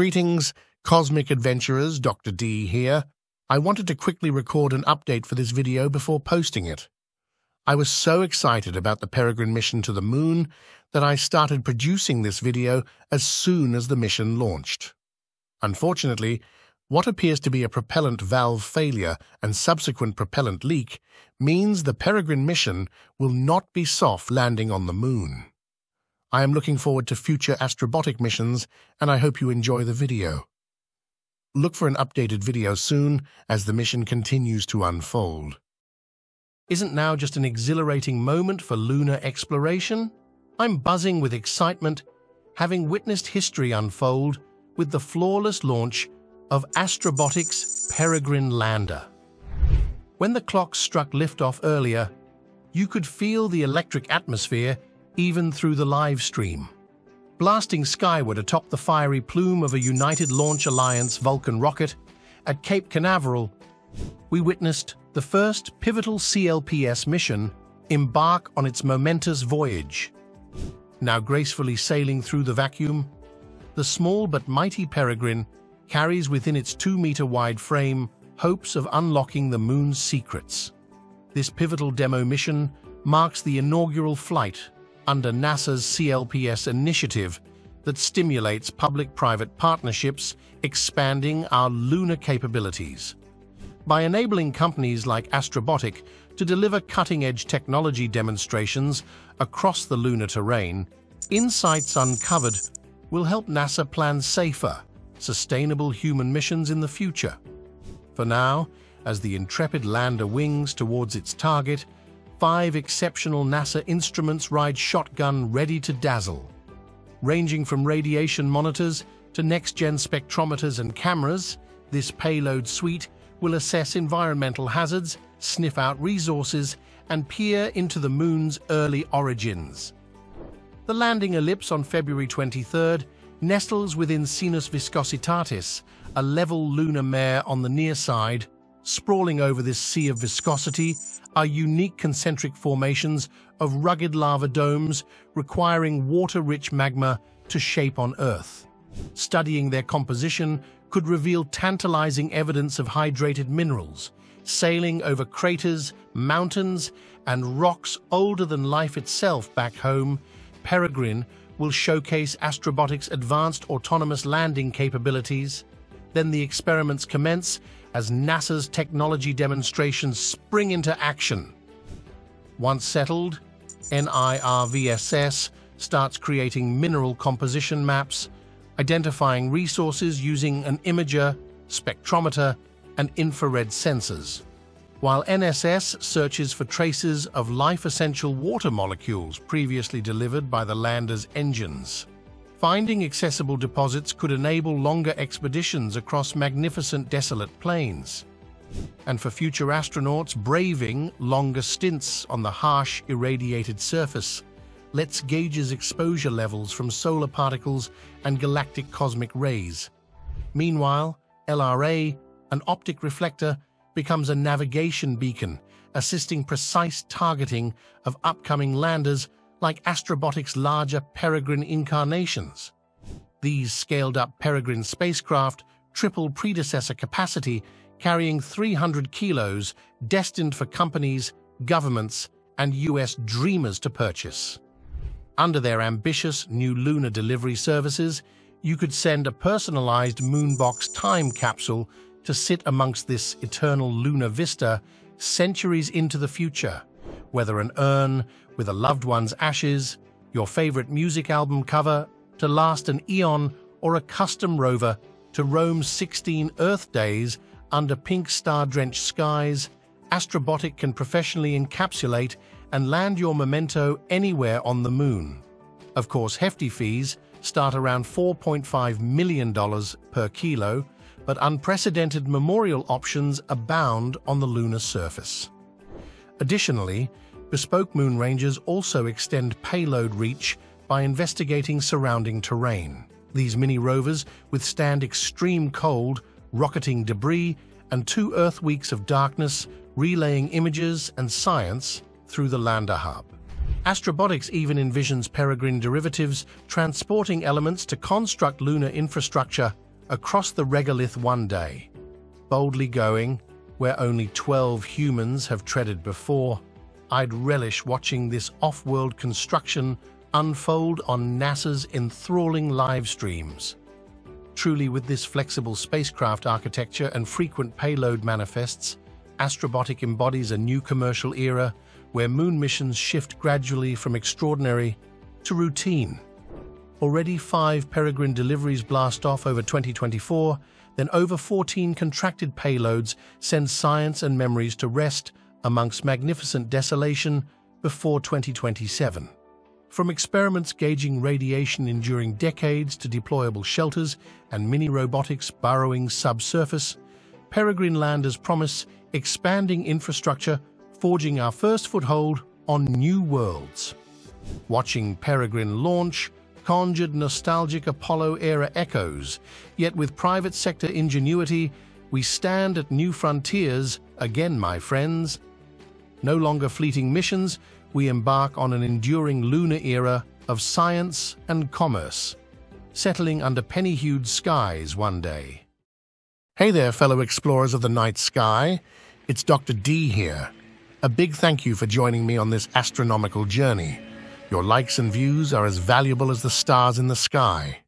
Greetings, cosmic adventurers, Dr. D here. I wanted to quickly record an update for this video before posting it. I was so excited about the Peregrine mission to the Moon that I started producing this video as soon as the mission launched. Unfortunately, what appears to be a propellant valve failure and subsequent propellant leak means the Peregrine mission will not be soft landing on the Moon. I am looking forward to future Astrobotic missions, and I hope you enjoy the video. Look for an updated video soon as the mission continues to unfold. Isn't now just an exhilarating moment for lunar exploration? I'm buzzing with excitement, having witnessed history unfold with the flawless launch of Astrobotic's Peregrine lander. When the clock struck liftoff earlier, you could feel the electric atmosphere even through the live stream, blasting skyward atop the fiery plume of a United Launch Alliance Vulcan rocket at Cape Canaveral. We witnessed the first pivotal CLPS mission embark on its momentous voyage. Now gracefully sailing through the vacuum, the small but mighty Peregrine carries within its 2-meter-wide frame hopes of unlocking the Moon's secrets. This pivotal demo mission marks the inaugural flight under NASA's CLPS initiative that stimulates public-private partnerships, expanding our lunar capabilities. By enabling companies like Astrobotic to deliver cutting-edge technology demonstrations across the lunar terrain, insights uncovered will help NASA plan safer, sustainable human missions in the future. For now, as the intrepid lander wings towards its target, 5 exceptional NASA instruments ride shotgun ready to dazzle. Ranging from radiation monitors to next-gen spectrometers and cameras, this payload suite will assess environmental hazards, sniff out resources, and peer into the Moon's early origins. The landing ellipse on February 23rd nestles within Sinus Viscositatis, a level lunar mare on the near side. Sprawling over this sea of viscosity are unique concentric formations of rugged lava domes requiring water-rich magma to shape on Earth. Studying their composition could reveal tantalizing evidence of hydrated minerals, sailing over craters, mountains, and rocks older than life itself back home. Peregrine will showcase Astrobotic's advanced autonomous landing capabilities. Then the experiments commence as NASA's technology demonstrations spring into action. Once settled, NIRVSS starts creating mineral composition maps, identifying resources using an imager, spectrometer, and infrared sensors, while NSS searches for traces of life-essential water molecules previously delivered by the lander's engines. Finding accessible deposits could enable longer expeditions across magnificent desolate plains, and for future astronauts braving longer stints on the harsh, irradiated surface, let's gauges exposure levels from solar particles and galactic cosmic rays. Meanwhile, LRA, an optic reflector, becomes a navigation beacon, assisting precise targeting of upcoming landers like Astrobotic's larger Peregrine incarnations. These scaled-up Peregrine spacecraft triple predecessor capacity, carrying 300 kilos, destined for companies, governments, and U.S. dreamers to purchase. Under their ambitious new lunar delivery services, you could send a personalized moonbox time capsule to sit amongst this eternal lunar vista centuries into the future. Whether an urn with a loved one's ashes, your favorite music album cover to last an eon, or a custom rover to roam 16 Earth days under pink star-drenched skies, Astrobotic can professionally encapsulate and land your memento anywhere on the Moon. Of course, hefty fees start around $4.5 million per kilo, but unprecedented memorial options abound on the lunar surface. Additionally, bespoke moon rangers also extend payload reach by investigating surrounding terrain. These mini-rovers withstand extreme cold, rocketing debris, and 2 Earth weeks of darkness, relaying images and science through the lander hub. Astrobotics even envisions Peregrine derivatives transporting elements to construct lunar infrastructure, across the regolith one day, boldly going where only 12 humans have treaded before. I'd relish watching this off-world construction unfold on NASA's enthralling live streams. Truly, with this flexible spacecraft architecture and frequent payload manifests, Astrobotic embodies a new commercial era where moon missions shift gradually from extraordinary to routine. Already 5 Peregrine deliveries blast off over 2024, then over 14 contracted payloads send science and memories to rest amongst magnificent desolation before 2027. From experiments gauging radiation enduring decades to deployable shelters and mini-robotics burrowing subsurface, Peregrine landers promise expanding infrastructure, forging our first foothold on new worlds. Watching Peregrine launch conjured nostalgic Apollo-era echoes, yet with private sector ingenuity, we stand at new frontiers again, my friends. No longer fleeting missions, we embark on an enduring lunar era of science and commerce, settling under penny-hued skies one day. Hey there, fellow explorers of the night sky. It's Dr. D here. A big thank you for joining me on this astronomical journey. Your likes and views are as valuable as the stars in the sky.